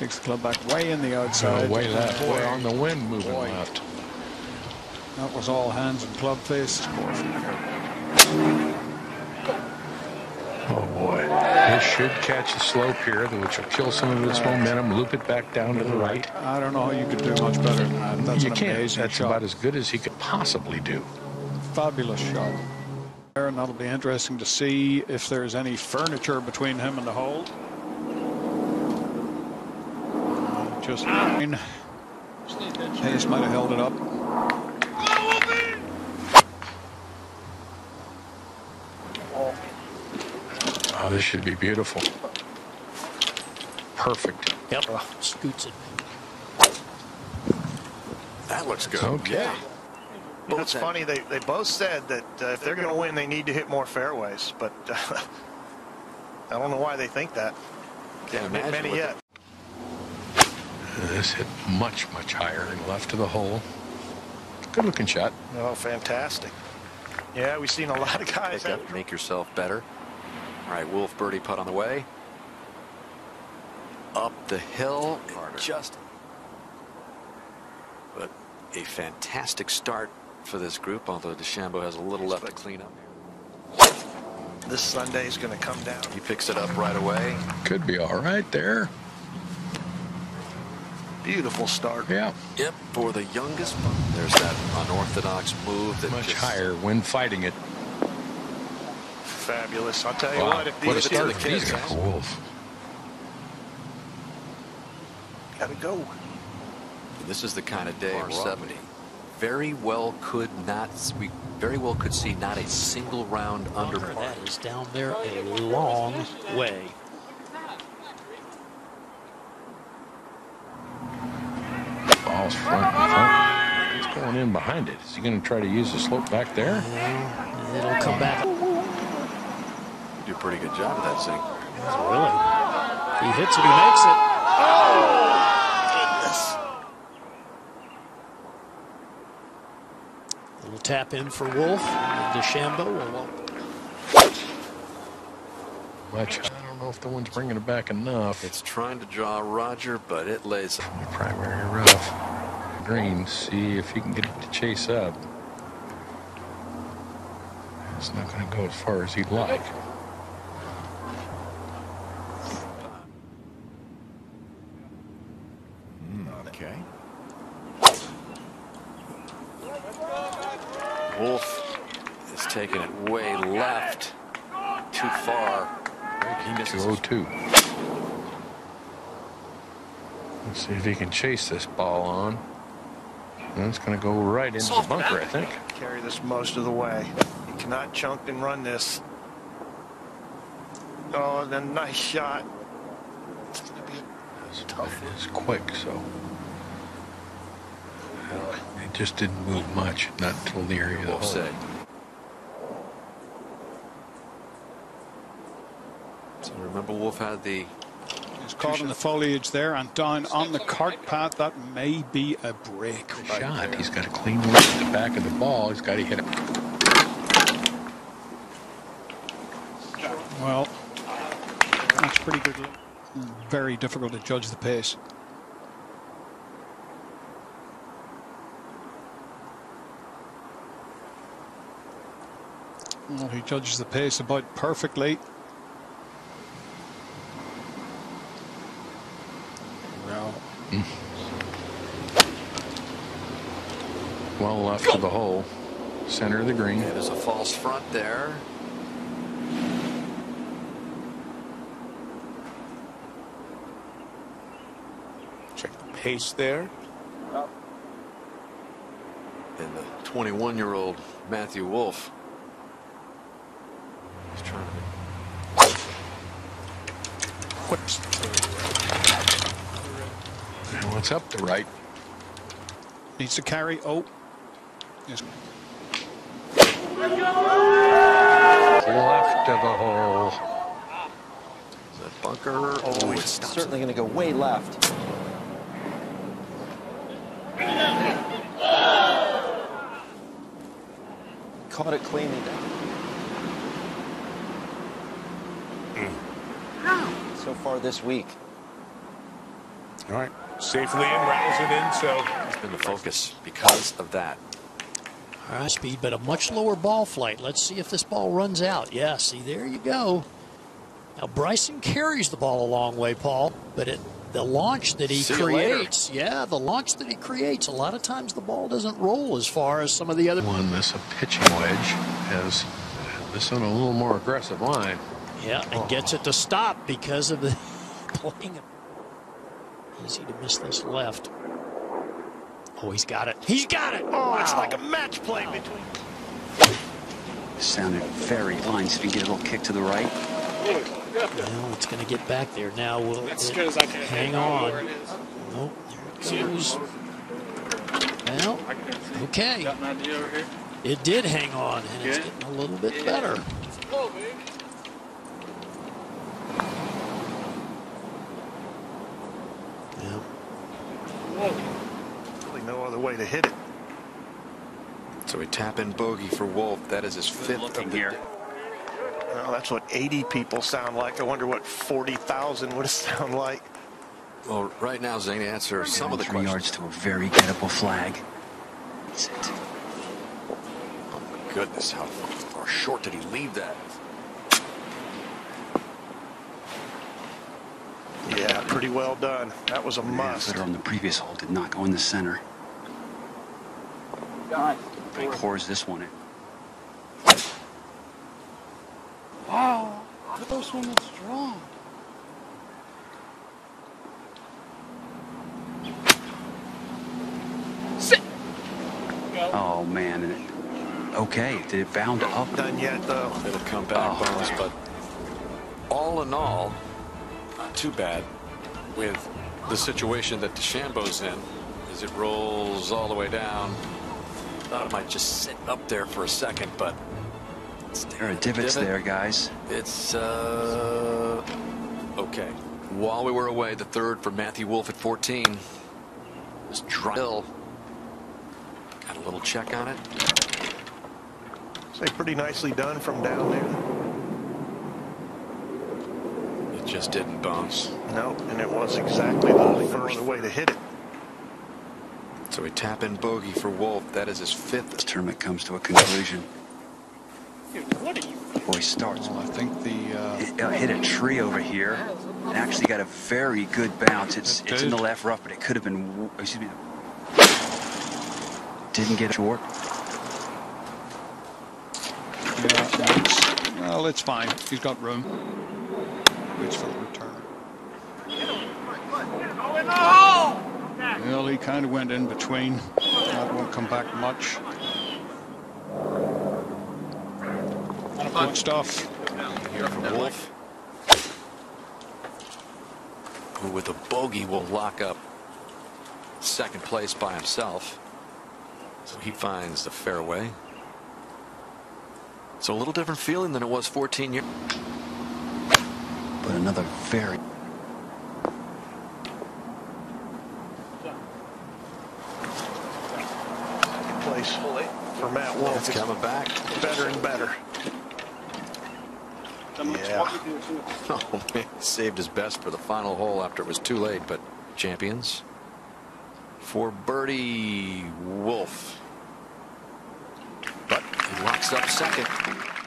Takes the club back way in the outside. Way left. Way on the wind, moving left. That was all hands and club face. Oh boy. This should catch the slope here, which will kill some of its momentum, loop it back down to the right. I don't know how you could do much better than that. That's an amazing shot. That's about as good as he could possibly do. Fabulous shot. And that'll be interesting to see if there's any furniture between him and the hole. Just fine. Hayes might have held it up. Oh, this should be beautiful. Perfect. Yep. Scoots it. That looks good. Okay. Yeah. That's funny. They both said that if they're going to win, they need to hit more fairways. But I don't know why they think that. Can't hit many yet. This hit much, much higher and left to the hole. Good looking shot. Oh, fantastic. Yeah, we've seen a lot of guys. Make yourself better. All right, Wolff birdie putt on the way. Up the hill. Just. But a fantastic start for this group, although DeChambeau has a little left to clean up. This Sunday is going to come down. He picks it up right away. Could be all right there. Beautiful start. Yeah. Yep. For the youngest one, there's that unorthodox move that much higher when fighting it. Fabulous. I'll tell you what. If these are the case, Wolff. Gotta go. This is the kind of day we're 70. We very well could see not a single round under par. That is down there a long way. Ball's front. He's going in behind it. Is he going to try to use the slope back there? It'll come back. You do a pretty good job of that sink. Really. He hits it. He makes it. Oh! We'll tap in for Wolff. DeChambeau will walk. I don't know if the wind's bringing it back enough. It's trying to draw Roger, but it lays on the primary rough. Green, see if he can get it to chase up. It's not going to go as far as he'd like. Okay. Wolff is taking it way left, too far. He misses. 202. Let's see if he can chase this ball on. And it's going to go right into the bunker, I think. Carry this most of the way. He cannot chunk and run this. Oh, and a nice shot. It's going to be tough. It's quick, so. It just didn't move much, not until the area of the hole. So remember, Wolff had the. He's caught in the foliage there and down on the cart path. That may be a break. Shot. He's got a clean look at the back of the ball. He's got to hit it. Well, that's pretty good. Very difficult to judge the pace. Well, he judges the pace about perfectly. Well, well left of the hole, center of the green. Yeah, there's a false front there. Check the pace there. And the 21-year-old Matthew Wolff. And what's up the right? Needs to carry. Oh, yes. Left of the hole. Is that bunker? Oh, it's certainly going to go way left. Caught it cleanly down. So far this week. All right. Safely in, rattles it in, so. It's been the focus because of that. All right, speed, but a much lower ball flight. Let's see if this ball runs out. Yeah, see, there you go. Now, Bryson carries the ball a long way, Paul, but the launch that he creates, yeah, the launch that he creates, a lot of times the ball doesn't roll as far as some of the other. One, that's a pitching wedge, has this on a little more aggressive line. Yeah, and gets it to stop because of the playing. Easy to miss this left. Oh, he's got it. He's got it. Oh, wow. It's like a match play between. Sounded very line. If you get a little kick to the right. Now it's going to get back there. Now we'll hang on. Nope, there it goes. Well, okay. It did hang on, and it's getting a little bit better. Really no other way to hit it. So we tap in bogey for Wolff. That is his fifth of the year. Well, that's what 80 people sound like. I wonder what 40,000 would sound like. Well, right now, Zane, answer some of the questions. 3 yards to a very gettable flag. That's it. Oh, my goodness, how far short did he leave that? Yeah, pretty well done. That was a must. The footer on the previous hole did not go in the center. Big pours this one in. Wow, the first one was strong. Sit. Oh man, okay, did it bound up? Done yet though? It'll come back, bonus, but all in all, not too bad with the situation that DeChambeau's in. As it rolls all the way down, thought it might just sit up there for a second, but. There are divots there, guys. It's okay. While we were away, the third for Matthew Wolff at 14 was drill. Got a little check on it. Say pretty nicely done from down there. It just didn't bounce. No, and it was exactly the further way to hit it. So we tap in bogey for Wolff. That is his fifth. This tournament comes to a conclusion. Dude, what are you? Boy, starts. I think the hit a tree over here. It actually got a very good bounce. It's in the left rough, but it could have been. Excuse me. Didn't get short. Yeah, well, it's fine. He's got room. Waits for the return. Well, he kind of went in between. That won't come back much. Good stuff here from Wolff, who with a bogey will lock up second place by himself. So he finds the fairway. It's a little different feeling than it was 14 years ago. But another very... Second place for Matt Wolff. It's coming back. Better and better. Yeah. Oh, man. Saved his best for the final hole after it was too late, but champions. For birdie, Wolff. But he locks up second.